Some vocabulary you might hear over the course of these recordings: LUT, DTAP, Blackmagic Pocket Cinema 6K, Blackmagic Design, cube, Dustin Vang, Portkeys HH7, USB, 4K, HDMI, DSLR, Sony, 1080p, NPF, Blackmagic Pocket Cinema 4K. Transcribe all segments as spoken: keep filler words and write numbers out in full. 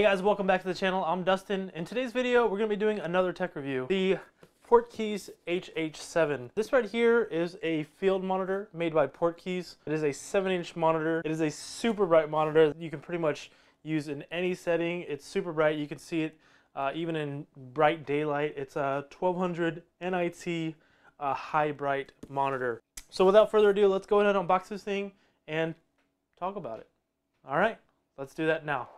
Hey guys, welcome back to the channel. I'm Dustin. In today's video, we're going to be doing another tech review. The Portkeys H H seven. This right here is a field monitor made by Portkeys. It is a seven inch monitor. It is a super bright monitor that you can pretty much use in any setting. It's super bright. You can see it uh, even in bright daylight. It's a twelve hundred N I T uh, high bright monitor. So without further ado, let's go ahead and unbox this thing and talk about it. All right, let's do that now.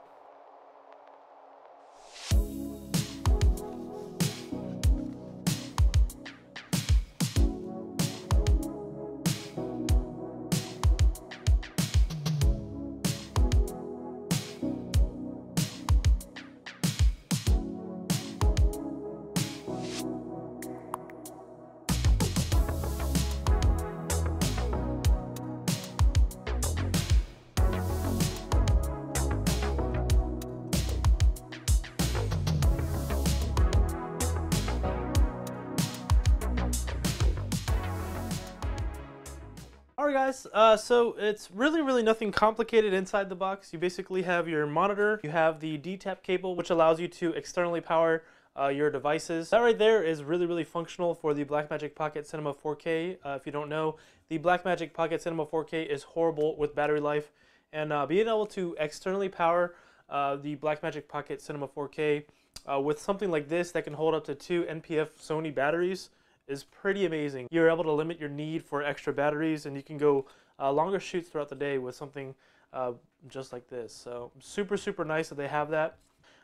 Alright guys, uh, so it's really really nothing complicated inside the box. You basically have your monitor, you have the D tap cable which allows you to externally power uh, your devices. That right there is really really functional for the Blackmagic Pocket Cinema four K. Uh, if you don't know, the Blackmagic Pocket Cinema four K is horrible with battery life, and uh, being able to externally power uh, the Blackmagic Pocket Cinema four K uh, with something like this that can hold up to two N P F Sony batteries is pretty amazing. You're able to limit your need for extra batteries, and you can go uh, longer shoots throughout the day with something uh, just like this. So super super nice that they have that.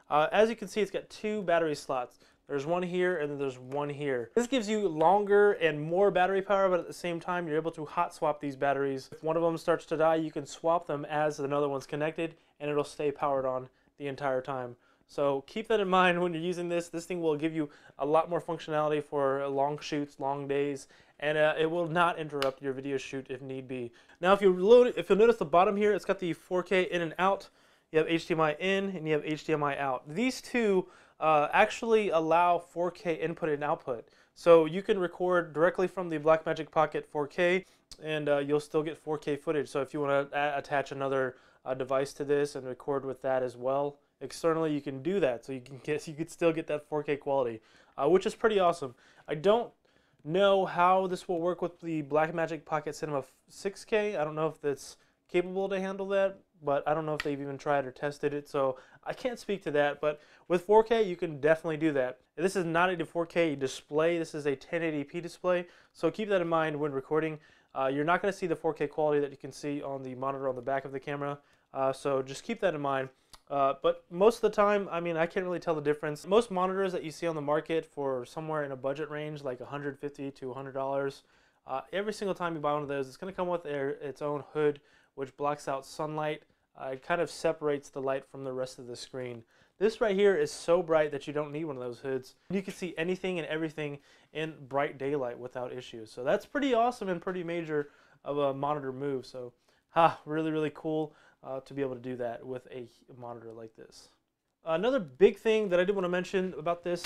Uh, as you can see, it's got two battery slots. There's one here and then there's one here. This gives you longer and more battery power, but at the same time you're able to hot swap these batteries. If one of them starts to die, you can swap them as another one's connected and it'll stay powered on the entire time. So keep that in mind when you're using this. This thing will give you a lot more functionality for long shoots, long days, and uh, it will not interrupt your video shoot if need be. Now if, you load, if you'll notice the bottom here, it's got the four K in and out. You have H D M I in and you have H D M I out. These two uh, actually allow four K input and output. So you can record directly from the Blackmagic Pocket four K and uh, you'll still get four K footage. So if you want to attach another uh, device to this and record with that as well, externally, you can do that, so you can get you could still get that four K quality, uh, which is pretty awesome. I don't know how this will work with the Blackmagic Pocket Cinema six K. I don't know if that's capable to handle that, but I don't know if they've even tried or tested it, so I can't speak to that. But with four K, you can definitely do that. This is not a four K display. This is a ten eighty p display, so keep that in mind when recording. Uh, you're not going to see the four K quality that you can see on the monitor on the back of the camera, uh, so just keep that in mind. Uh, but most of the time, I mean, I can't really tell the difference. Most monitors that you see on the market for somewhere in a budget range, like one hundred fifty to one hundred dollars, uh, every single time you buy one of those, it's going to come with their, its own hood, which blocks out sunlight. Uh, it kind of separates the light from the rest of the screen. This right here is so bright that you don't need one of those hoods. You can see anything and everything in bright daylight without issues. So that's pretty awesome and pretty major of a monitor move. So, ha, really, really cool. Uh, to be able to do that with a monitor like this. Another big thing that I did want to mention about this,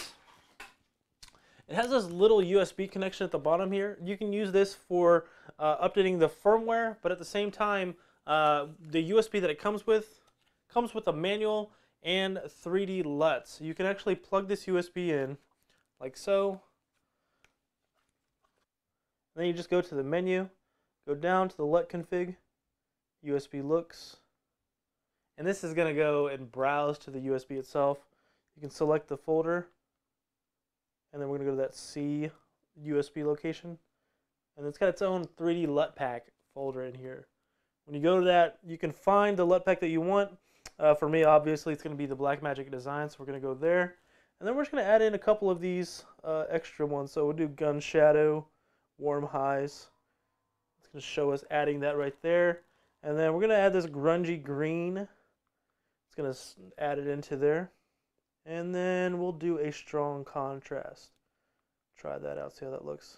it has this little U S B connection at the bottom here. You can use this for uh, updating the firmware, but at the same time, uh, the U S B that it comes with, comes with a manual and three D L U Ts. You can actually plug this U S B in, like so. Then you just go to the menu, go down to the L U T config, U S B looks. And this is going to go and browse to the U S B itself. You can select the folder, and then we're going to go to that C U S B location, and it's got its own three D L U T pack folder in here. When you go to that, you can find the L U T pack that you want. Uh, for me, obviously, it's going to be the Blackmagic Design, so we're going to go there, and then we're just going to add in a couple of these uh, extra ones. So we'll do Gun Shadow, Warm Highs. It's going to show us adding that right there. And then we're going to add this grungy green. It's going to add it into there. And then we'll do a strong contrast. Try that out, see how that looks.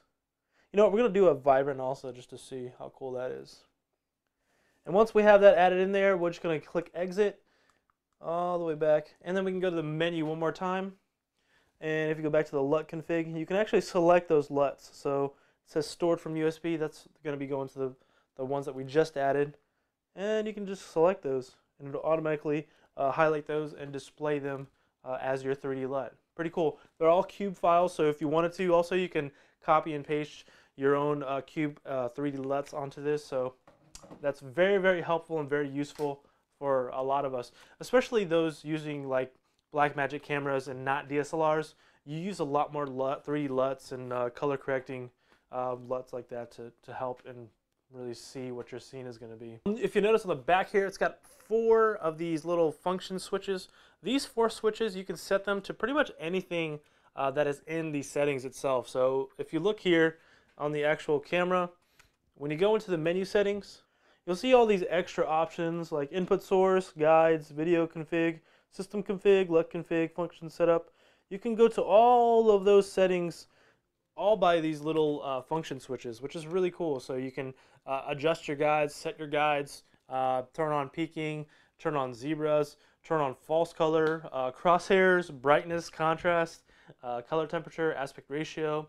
You know what, we're going to do a vibrant also just to see how cool that is. And once we have that added in there, we're just going to click exit all the way back. And then we can go to the menu one more time. And if you go back to the L U T config, you can actually select those L U Ts. So it says stored from U S B. That's going to be going to the, the ones that we just added. And you can just select those, and it'll automatically uh, highlight those and display them uh, as your three D L U T. Pretty cool. They're all cube files, so if you wanted to, also you can copy and paste your own uh, cube uh, three D L U Ts onto this. So that's very, very helpful and very useful for a lot of us, especially those using like Blackmagic cameras and not D S L Rs. You use a lot more L U T, three D L U Ts and uh, color correcting uh, L U Ts like that to, to help and really see what your scene is going to be. If you notice on the back here, it's got four of these little function switches. These four switches, you can set them to pretty much anything uh, that is in the settings itself. So if you look here on the actual camera, when you go into the menu settings, you'll see all these extra options like input source, guides, video config, system config, L U T config, function setup. You can go to all of those settings all by these little uh, function switches, which is really cool. So you can uh, adjust your guides, set your guides, uh, turn on peaking, turn on zebras, turn on false color, uh, crosshairs, brightness, contrast, uh, color temperature, aspect ratio,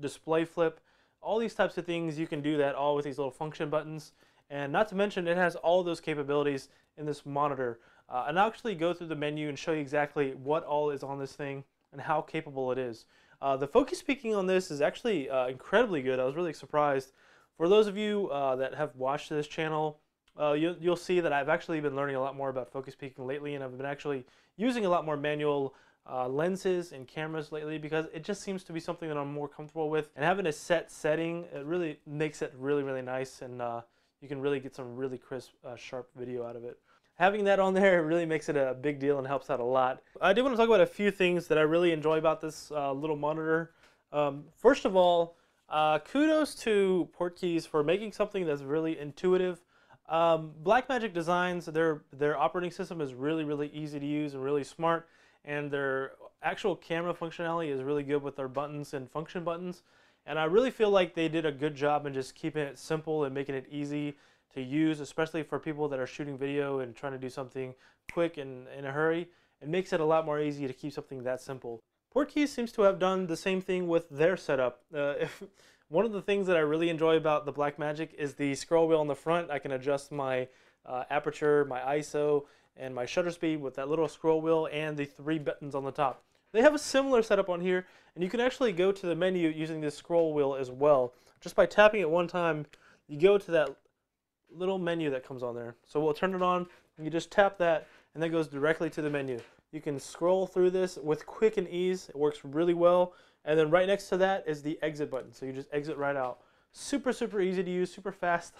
display flip, all these types of things. You can do that all with these little function buttons. And not to mention, it has all those capabilities in this monitor. Uh, and I'll actually go through the menu and show you exactly what all is on this thing and how capable it is. Uh, the focus peaking on this is actually uh, incredibly good. I was really surprised. For those of you uh, that have watched this channel, uh, you, you'll see that I've actually been learning a lot more about focus peaking lately, and I've been actually using a lot more manual uh, lenses and cameras lately because it just seems to be something that I'm more comfortable with. And having a set setting, it really makes it really, really nice, and uh, you can really get some really crisp, uh, sharp video out of it. Having that on there really makes it a big deal and helps out a lot. I do want to talk about a few things that I really enjoy about this uh, little monitor. Um, first of all, uh, kudos to Portkeys for making something that's really intuitive. Um, Blackmagic Designs, their, their operating system is really, really easy to use and really smart, and their actual camera functionality is really good with their buttons and function buttons. And I really feel like they did a good job in just keeping it simple and making it easy to use, especially for people that are shooting video and trying to do something quick and in a hurry. It makes it a lot more easy to keep something that simple. Portkeys seems to have done the same thing with their setup. Uh, if, one of the things that I really enjoy about the Blackmagic is the scroll wheel on the front. I can adjust my uh, aperture, my I S O, and my shutter speed with that little scroll wheel and the three buttons on the top. They have a similar setup on here, and you can actually go to the menu using this scroll wheel as well. Just by tapping it one time, you go to that little menu that comes on there. So we'll turn it on, and you just tap that, and that goes directly to the menu. You can scroll through this with quick and ease. It works really well. And then right next to that is the exit button, so you just exit right out. Super, super easy to use, super fast,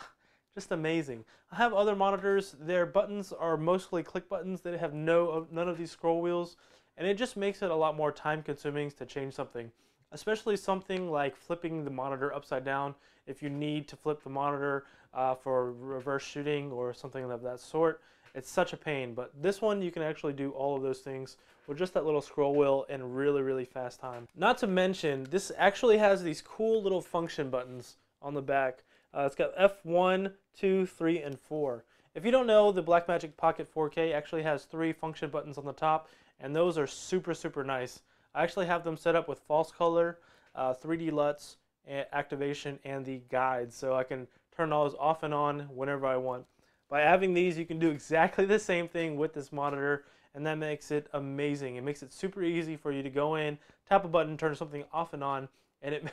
just amazing. I have other monitors. Their buttons are mostly click buttons. They have no none of these scroll wheels. And it just makes it a lot more time-consuming to change something, especially something like flipping the monitor upside down if you need to flip the monitor uh, for reverse shooting or something of that sort. It's such a pain, but this one you can actually do all of those things with just that little scroll wheel in really, really fast time. Not to mention, this actually has these cool little function buttons on the back. Uh, it's got F one, two, three, and four. If you don't know, the Blackmagic Pocket four K actually has three function buttons on the top, and those are super, super nice. I actually have them set up with false color, uh, three D L U Ts, and activation, and the guides, so I can turn all those off and on whenever I want. By having these, you can do exactly the same thing with this monitor, and that makes it amazing. It makes it super easy for you to go in, tap a button, turn something off and on, and it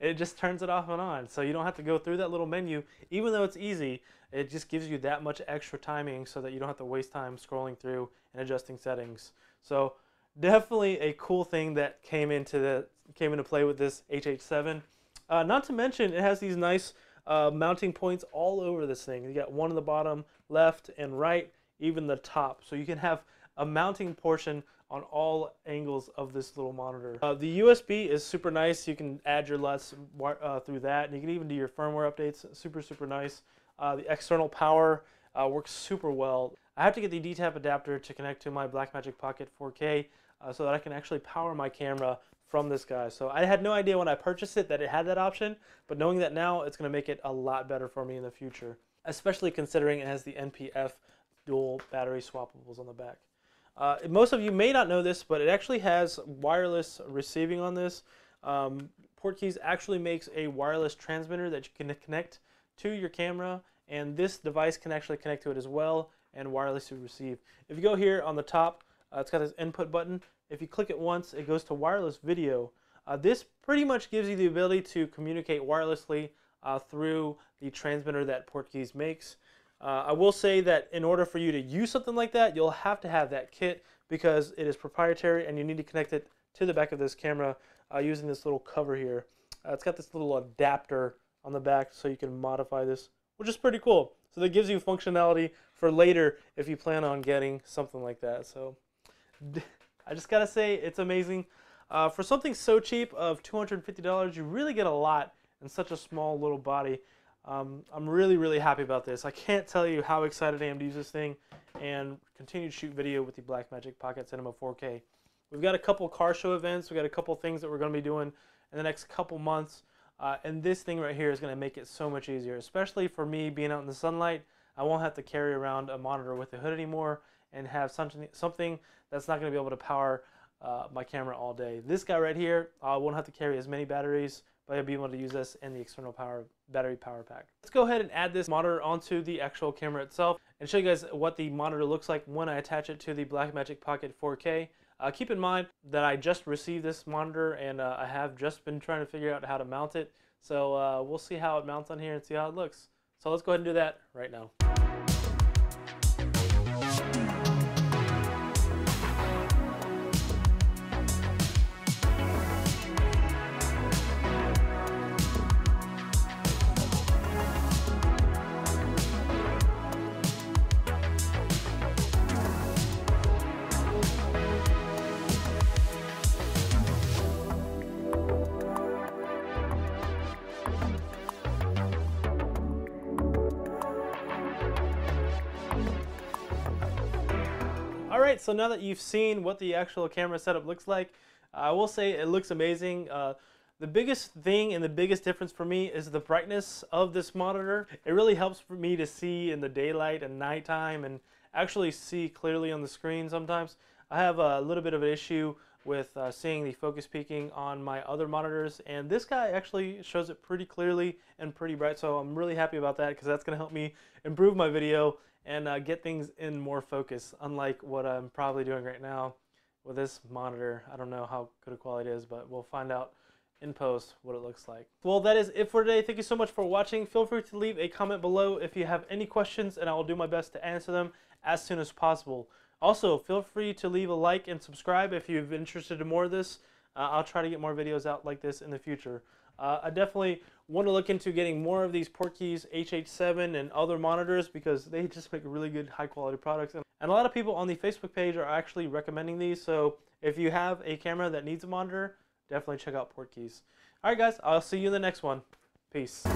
it just turns it off and on. So you don't have to go through that little menu. Even though it's easy, it just gives you that much extra timing so that you don't have to waste time scrolling through and adjusting settings. So definitely a cool thing that came into the came into play with this H H seven. Uh, not to mention, it has these nice uh, mounting points all over this thing. You got one on the bottom, left and right, even the top. So you can have a mounting portion on all angles of this little monitor. Uh, the U S B is super nice. You can add your L U Ts uh, through that, and you can even do your firmware updates. Super, super nice. Uh, the external power uh, works super well. I have to get the D tap adapter to connect to my Blackmagic Pocket four K uh, so that I can actually power my camera from this guy. So I had no idea when I purchased it that it had that option, but knowing that now, it's going to make it a lot better for me in the future, especially considering it has the N P F dual battery swappables on the back. Uh, most of you may not know this, but it actually has wireless receiving on this. Um, Portkeys actually makes a wireless transmitter that you can connect to your camera, and this device can actually connect to it as well. and wirelessly receive. If you go here on the top, uh, it's got this input button. If you click it once, it goes to wireless video. Uh, this pretty much gives you the ability to communicate wirelessly uh, through the transmitter that Portkeys makes. Uh, I will say that in order for you to use something like that, you'll have to have that kit because it is proprietary and you need to connect it to the back of this camera uh, using this little cover here. Uh, it's got this little adapter on the back so you can modify this, which is pretty cool. So that gives you functionality for later if you plan on getting something like that. So I just gotta say it's amazing. Uh, for something so cheap of two hundred fifty dollars, you really get a lot in such a small little body. Um, I'm really, really happy about this. I can't tell you how excited I am to use this thing and continue to shoot video with the Blackmagic Pocket Cinema four K. We've got a couple car show events. We've got a couple things that we're going to be doing in the next couple months. Uh, and this thing right here is going to make it so much easier, especially for me being out in the sunlight. I won't have to carry around a monitor with a hood anymore and have something, something that's not going to be able to power uh, my camera all day. This guy right here, I uh, won't have to carry as many batteries, but I'll be able to use this in the external power battery power pack. Let's go ahead and add this monitor onto the actual camera itself and show you guys what the monitor looks like when I attach it to the Blackmagic Pocket four K. Uh, keep in mind that I just received this monitor and uh, I have just been trying to figure out how to mount it. So uh, we'll see how it mounts on here and see how it looks. So let's go ahead and do that right now. Alright, so now that you've seen what the actual camera setup looks like, I will say it looks amazing. Uh, the biggest thing and the biggest difference for me is the brightness of this monitor. It really helps for me to see in the daylight and nighttime and actually see clearly on the screen sometimes. I have a little bit of an issue with uh, seeing the focus peaking on my other monitors, and this guy actually shows it pretty clearly and pretty bright, so I'm really happy about that because that's going to help me improve my video and uh, get things in more focus, unlike what I'm probably doing right now with this monitor. I don't know how good a quality it is, but we'll find out in post what it looks like. Well, that is it for today. Thank you so much for watching. Feel free to leave a comment below if you have any questions, and I will do my best to answer them as soon as possible. Also, feel free to leave a like and subscribe if you've been interested in more of this. Uh, I'll try to get more videos out like this in the future. Uh, I definitely want to look into getting more of these Portkeys H H seven and other monitors because they just make really good high quality products. And a lot of people on the Facebook page are actually recommending these. So if you have a camera that needs a monitor, definitely check out Portkeys. All right, guys, I'll see you in the next one. Peace.